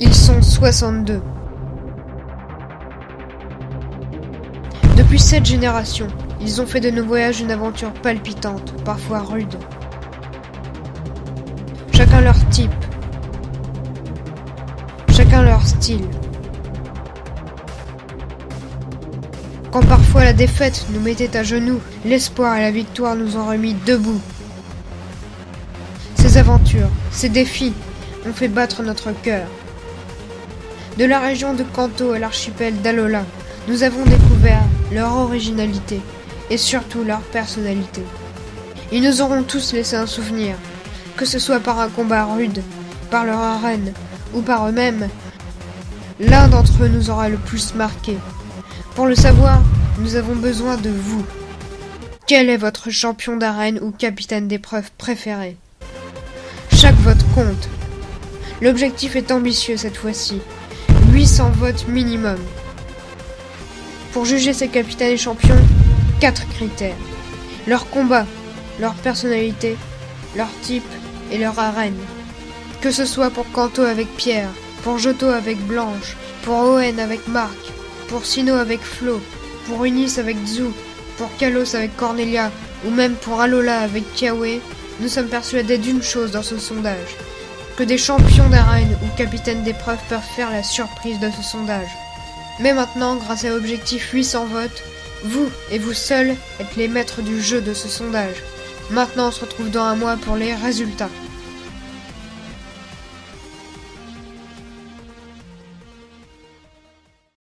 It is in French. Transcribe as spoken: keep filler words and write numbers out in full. Ils sont soixante-deux. Depuis cette génération, ils ont fait de nos voyages une aventure palpitante, parfois rude. Chacun leur type. Chacun leur style. Quand parfois la défaite nous mettait à genoux, l'espoir et la victoire nous ont remis debout. Ces aventures, ces défis ont fait battre notre cœur. De la région de Kanto à l'archipel d'Alola, nous avons découvert leur originalité et surtout leur personnalité. Ils nous auront tous laissé un souvenir, que ce soit par un combat rude, par leur arène ou par eux-mêmes. L'un d'entre eux nous aura le plus marqué. Pour le savoir, nous avons besoin de vous. Quel est votre champion d'arène ou capitaine d'épreuve préféré? Chaque vote compte. L'objectif est ambitieux cette fois-ci. huit cents votes minimum. Pour juger ces capitaines et champions, quatre critères. Leur combat, leur personnalité, leur type et leur arène. Que ce soit pour Kanto avec Pierre, pour Johto avec Blanche, pour Owen avec Marc, pour Sinnoh avec Flo, pour Unis avec Zou, pour Kalos avec Cornélia, ou même pour Alola avec Kiawe, nous sommes persuadés d'une chose dans ce sondage, que des champions d'arène ou capitaines d'épreuve peuvent faire la surprise de ce sondage. Mais maintenant, grâce à Objectif huit cents votes, vous et vous seuls êtes les maîtres du jeu de ce sondage. Maintenant, on se retrouve dans un mois pour les résultats.